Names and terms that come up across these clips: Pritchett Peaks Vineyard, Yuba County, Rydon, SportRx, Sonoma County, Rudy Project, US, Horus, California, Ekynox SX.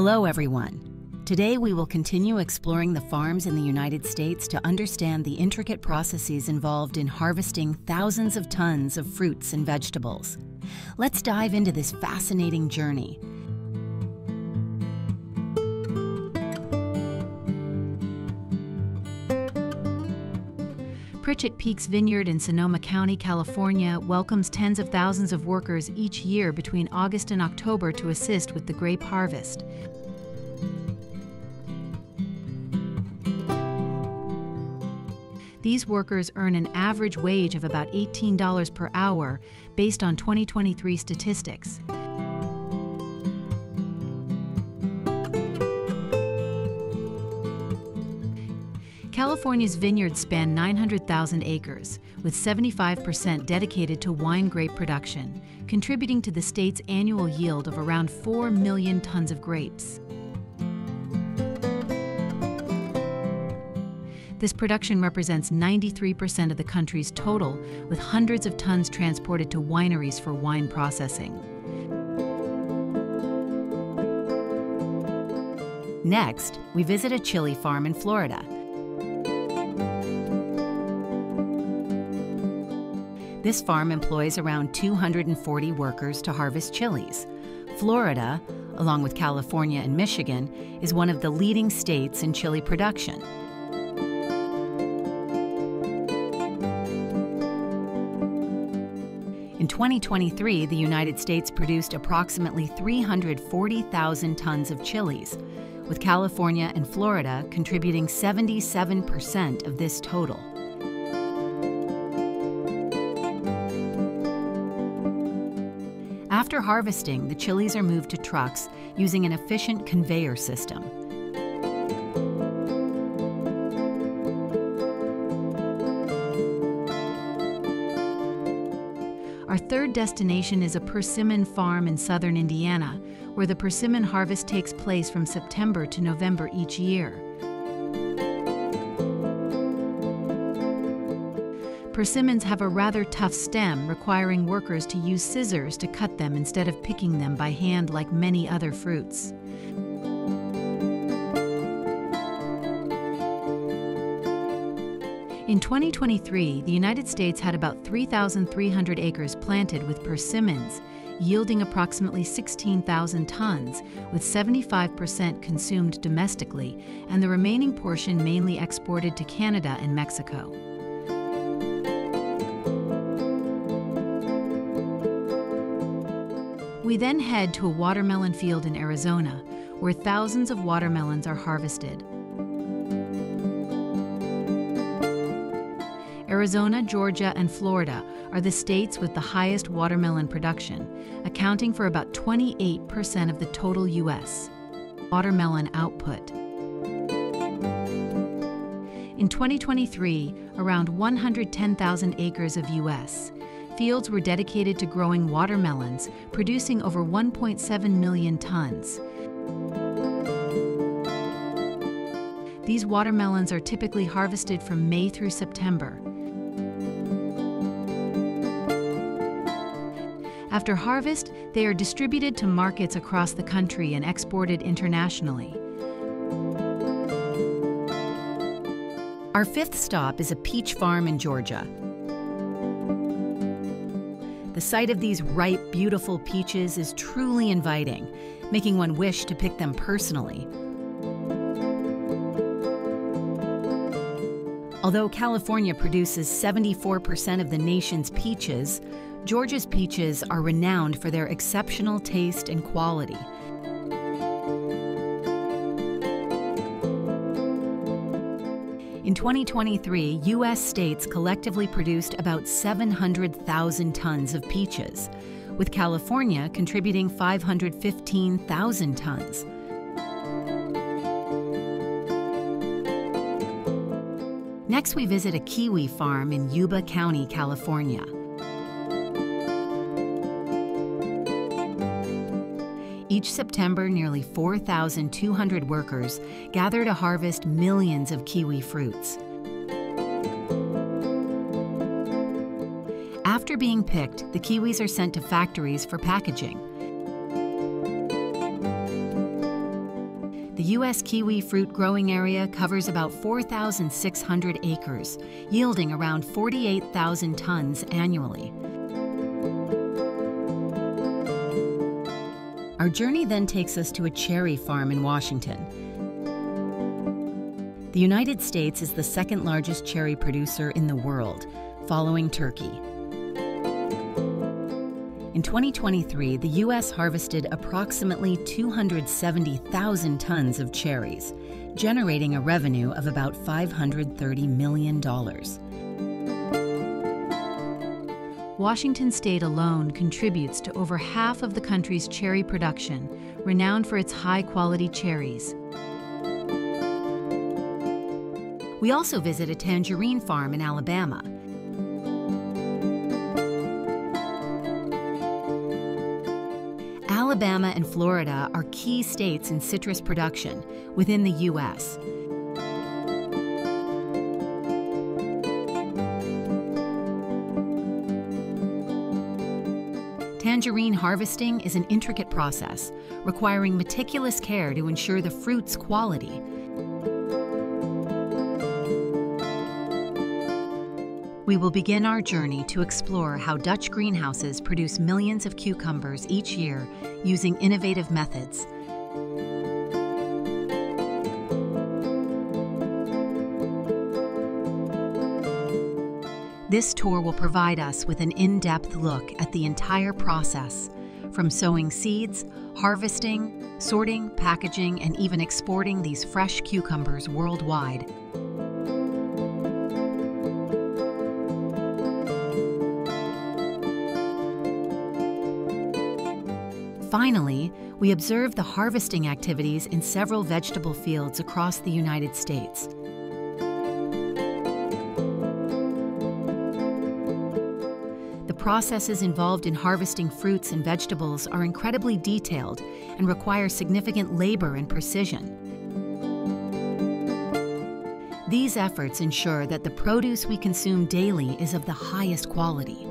Hello everyone. Today we will continue exploring the farms in the United States to understand the intricate processes involved in harvesting thousands of tons of fruits and vegetables. Let's dive into this fascinating journey. Pritchett Peaks Vineyard in Sonoma County, California, welcomes tens of thousands of workers each year between August and October to assist with the grape harvest. These workers earn an average wage of about $18 per hour based on 2023 statistics. California's vineyards span 900,000 acres, with 75% dedicated to wine grape production, contributing to the state's annual yield of around 4 million tons of grapes. This production represents 93% of the country's total, with hundreds of tons transported to wineries for wine processing. Next, we visit a chili farm in Florida. This farm employs around 240 workers to harvest chilies. Florida, along with California and Michigan, is one of the leading states in chili production. In 2023, the United States produced approximately 340,000 tons of chilies, with California and Florida contributing 77% of this total. After harvesting, the chilies are moved to trucks using an efficient conveyor system. Our third destination is a persimmon farm in southern Indiana, where the persimmon harvest takes place from September to November each year. Persimmons have a rather tough stem, requiring workers to use scissors to cut them instead of picking them by hand like many other fruits. In 2023, the United States had about 3,300 acres planted with persimmons, yielding approximately 16,000 tons, with 75% consumed domestically and the remaining portion mainly exported to Canada and Mexico. We then head to a watermelon field in Arizona, where thousands of watermelons are harvested. Arizona, Georgia, and Florida are the states with the highest watermelon production, accounting for about 28% of the total U.S. watermelon output. In 2023, around 110,000 acres of U.S. fields were dedicated to growing watermelons, producing over 1.7 million tons. These watermelons are typically harvested from May through September. After harvest, they are distributed to markets across the country and exported internationally. Our fifth stop is a peach farm in Georgia. The sight of these ripe, beautiful peaches is truly inviting, making one wish to pick them personally. Although California produces 74% of the nation's peaches, Georgia's peaches are renowned for their exceptional taste and quality. In 2023, U.S. states collectively produced about 700,000 tons of peaches, with California contributing 515,000 tons. Next, we visit a kiwi farm in Yuba County, California. Each September, nearly 4,200 workers gather to harvest millions of kiwi fruits. After being picked, the kiwis are sent to factories for packaging. The U.S. kiwi fruit growing area covers about 4,600 acres, yielding around 48,000 tons annually. Our journey then takes us to a cherry farm in Washington. The United States is the second largest cherry producer in the world, following Turkey. In 2023, the U.S. harvested approximately 270,000 tons of cherries, generating a revenue of about $530 million. Washington state alone contributes to over half of the country's cherry production, renowned for its high-quality cherries. We also visit a tangerine farm in Alabama. Alabama and Florida are key states in citrus production within the U.S. Tangerine harvesting is an intricate process, requiring meticulous care to ensure the fruit's quality. We will begin our journey to explore how Dutch greenhouses produce millions of cucumbers each year using innovative methods. This tour will provide us with an in-depth look at the entire process, from sowing seeds, harvesting, sorting, packaging, and even exporting these fresh cucumbers worldwide. Finally, we observe the harvesting activities in several vegetable fields across the United States. The processes involved in harvesting fruits and vegetables are incredibly detailed and require significant labor and precision. These efforts ensure that the produce we consume daily is of the highest quality.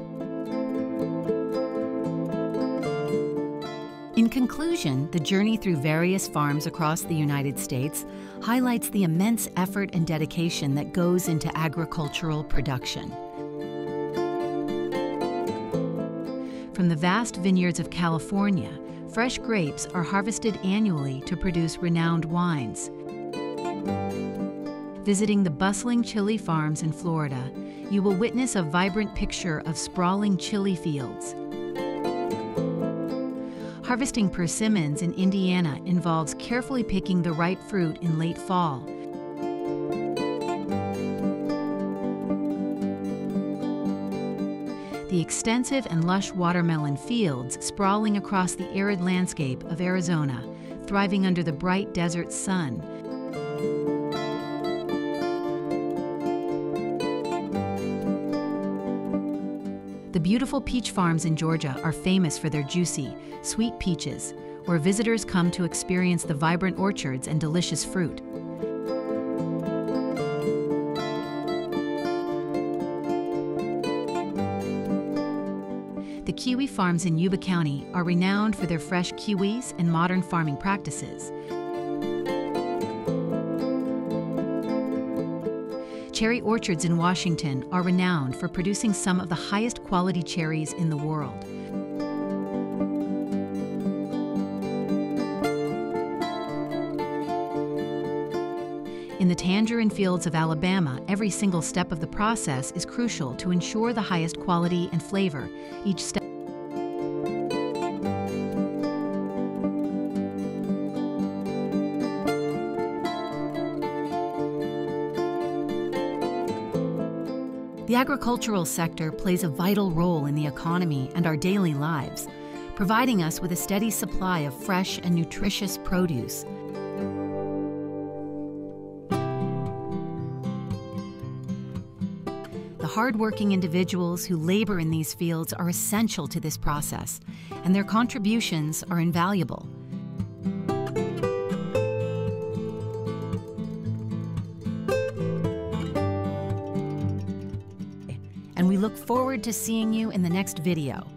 In conclusion, the journey through various farms across the United States highlights the immense effort and dedication that goes into agricultural production. From the vast vineyards of California, fresh grapes are harvested annually to produce renowned wines. Visiting the bustling chili farms in Florida, you will witness a vibrant picture of sprawling chili fields. Harvesting persimmons in Indiana involves carefully picking the ripe fruit in late fall. The extensive and lush watermelon fields sprawling across the arid landscape of Arizona, thriving under the bright desert sun. The beautiful peach farms in Georgia are famous for their juicy, sweet peaches, where visitors come to experience the vibrant orchards and delicious fruit. The kiwi farms in Yuba County are renowned for their fresh kiwis and modern farming practices. Cherry orchards in Washington are renowned for producing some of the highest quality cherries in the world. In the tangerine fields of Alabama, every single step of the process is crucial to ensure the highest quality and flavor. Each step The agricultural sector plays a vital role in the economy and our daily lives, providing us with a steady supply of fresh and nutritious produce. The hardworking individuals who labor in these fields are essential to this process, and their contributions are invaluable. And we look forward to seeing you in the next video.